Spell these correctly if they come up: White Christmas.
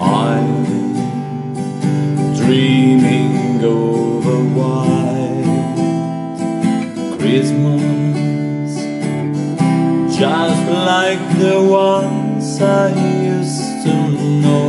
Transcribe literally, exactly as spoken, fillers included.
I'm dreaming over white Christmas, just like the ones I used to know.